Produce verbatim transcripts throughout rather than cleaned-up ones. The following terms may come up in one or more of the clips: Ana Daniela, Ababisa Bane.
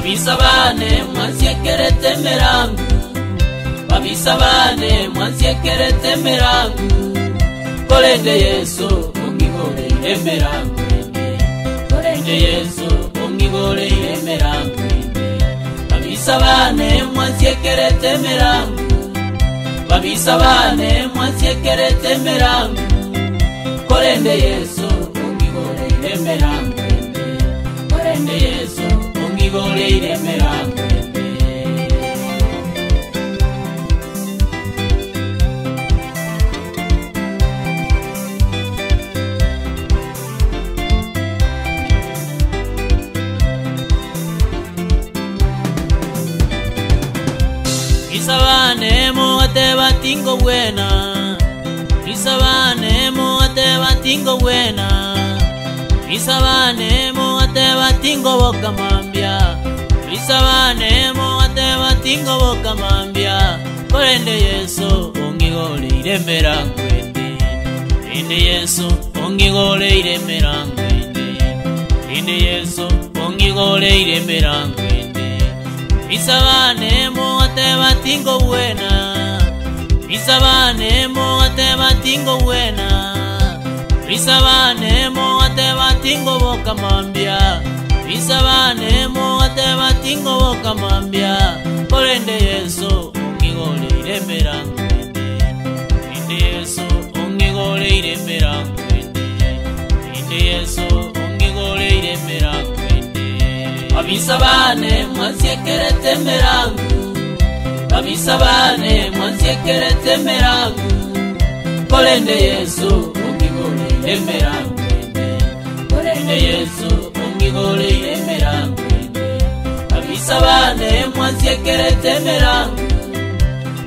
Ababisa Bane mwansie kere temerangu, Ababisa Bane mwansie kere temerangu, Kolende Yesu ungigore emerangu, Kolende Yesu ungigore emerangu, Ababisa Bane mwansie kere temerangu, Ababisa Bane mwansie kere temerangu, Kolende Yesu ungigore emerangu, Kolende Yesu Golire me Isabanemo ate batingo buena, Isabanemo ate batingo buena, Isabanemo ate batingo boca mambia, Isabanemo ate batingo boca mambia, Kolende Yesu ongigole iremerangwende, Kolende Yesu ongigole iremerangwende, Kolende Yesu ongigole iremerangwende, Isabanemo ate batingo buena, Isabanemo ate batingo buena, Isabanemo ate batingo boca mambia, Isabanemo ate batingo boca mambia, Kolende Yesu ongigole iremerangwende, Kolende Yesu ongigole iremerangwende, Kolende Yesu ongigole iremerangwende, Ababisa Bane mwansie kere temerangu, Ababisa Bane mwansie kere temerangu, Kolende Yesu emerangwende, Kolende Yesu ongigole iremerangwende, Ababisa Bane mwansie kere temerangu,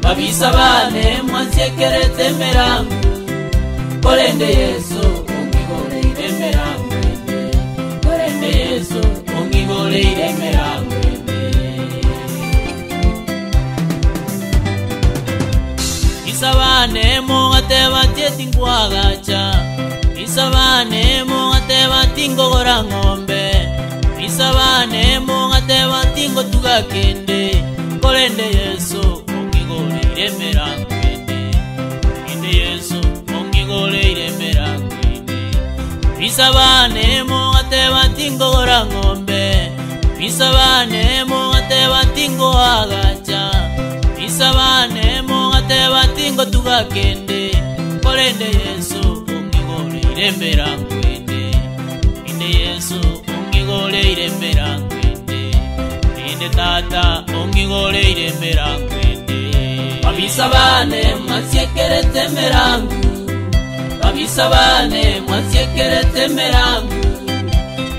Ababisa Bane mwansie kere temerangu, Kolende Yesu ongigole iremerangwende, Kolende Yesu ongigole iremerangwende. Isabanemo ate batietingo agacha, Isabanemo ate batingo gora ngombe, Isabanemo ate batingo tugakende, Kolende Yesu ongigole iremerangwende, Kolende Yesu ongigole iremerangwende, Isabanemo ate batingo gora ngombe, Isabanemo ate batingo agacha, Isabanemo ate batingo tugakende, Kolende Yesu ongigole iremerangwende, Kolende Yesu ongigole iremerangwende, Kolende Tata ongigole iremerangwende. Ababisa Bane mwansie kere temerangu, Ababisa Bane mwansie kere temerangu,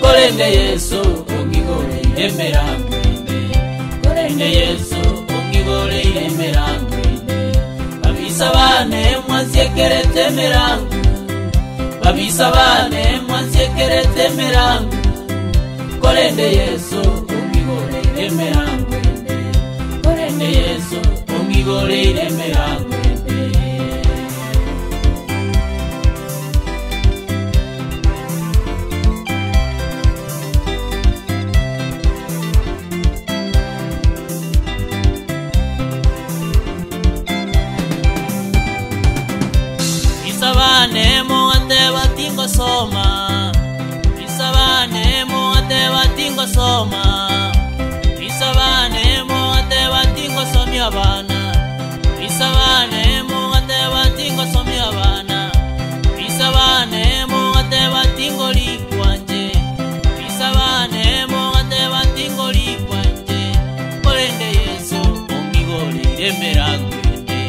Kolende Yesu ongigole iremerangwende, Kolende Yesu ongigole iremerangwende. Ababisa Bane mwansie kere temerangu, Ababisa Bane mwansie kere temerangu, Kolende Yesu ongigole iremerangwende, Kolende Yesu ongigole iremerangwende. Isabanemo ate batingo soma, Isabanemo ate batingo soma, Isabanemo ate batingo somi abana, Isabanemo ate batingo somi abana, Isabanemo ate batingo likwanje, Isabanemo ate batingo likwanje, Kolende Yesu ongigole iremerangwende,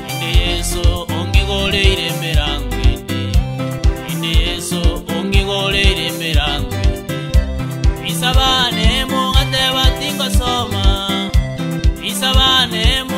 Kolende Yesu ongigole iremerangwende, Kolende Yesu ongigole iremerangwende. Isabanemo ate batingo soma, Isabanemo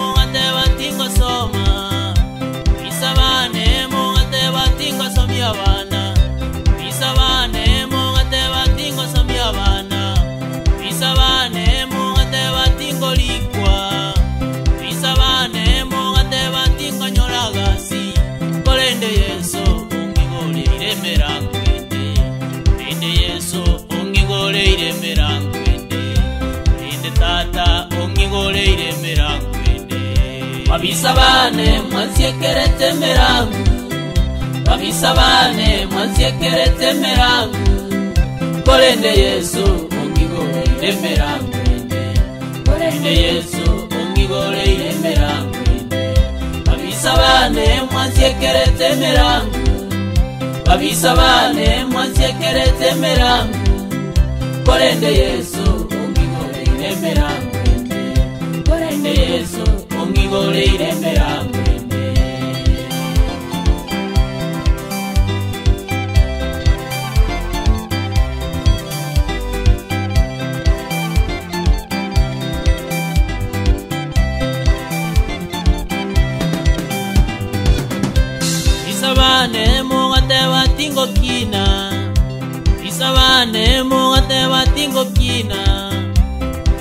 Ababisa Bane mwansiekere temera, Ababisa Bane mwansiekere temera, Polende Yesu ongigore iremera, Polende Yesu ongigore iremera, Ababisa Bane mwansiekere temera, Ababisa Bane mwansiekere temera, Polende Yesu ongigore iremera, Polende Yesu ongigore iremera. Isabane mugate batingo kina, Isabane mugate batingo kina,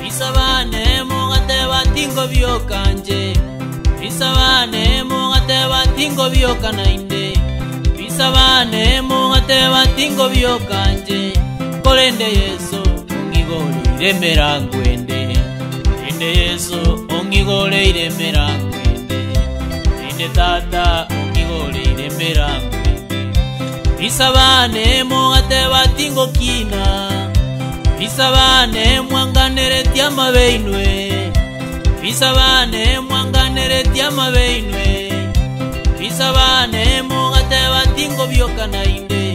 Isabane mugate batingo biokanje, Isabane mugate batingo biokanainde, Isabane mugate batingo biokanje, Polende Yesu ongigore iremera ngwende, Polende Yesu ongigore iremera ngwende, Ine tata ongigore iremera ngwende, Ababisa Bane mugate batingo kina, Ababisa Bane mwanganere tiama beinwe, Ababisa Bane mwanganere tiama beinwe, Ababisa Bane mugate batingo biokanainde,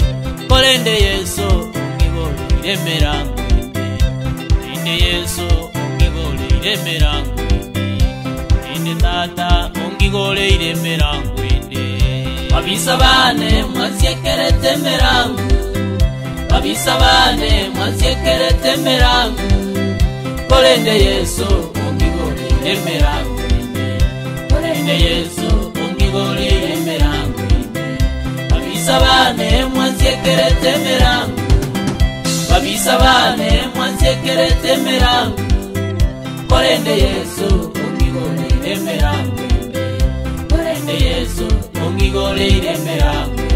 Polende Yesu ongigore iremera ngwende, Polende Yesu ongigore iremera ngwende, Ine tata ongigore iremera ngwende. Ababisa Bane mwansiekere temera, Ababisa Bane mwansiekere temera, Polende Yesu ongigore iremera ngwende, Polende Yesu ongigore iremera ngwende, Ababisa Bane mwansiekere temera, Ababisa Bane mwansiekere temera, Polende Yesu ongigore iremera ngwende, Polende Yesu ongigore iremera ngwende.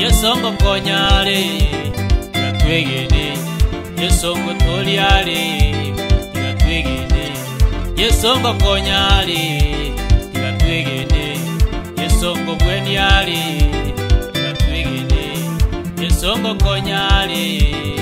Yesongo konyare, twegede, yesongo toliare, twegede, yesongo konyare, twegede, yesongo bweniare, twegede, yesongo konyare.